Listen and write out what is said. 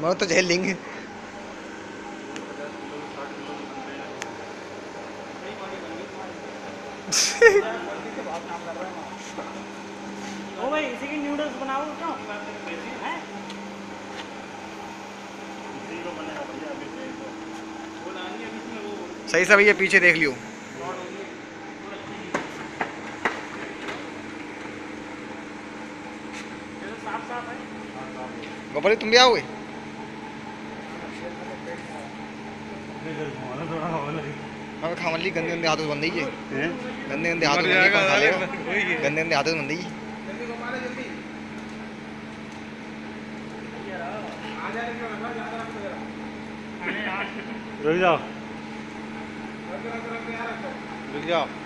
मरो तो झेल लेंगे। ओ भाई इसी की नूडल्स बनाओ क्या हैं? इसी को बनाया अभी वो लानी है इसमें वो सही से भैया पीछे देख लियो। गोपाल तुम भी आओगे? मैं खावन ली गंदे गंदे हाथों बन रही है, गंदे गंदे हाथों गंदे गंदे हाथों बन रही है। रुक जाओ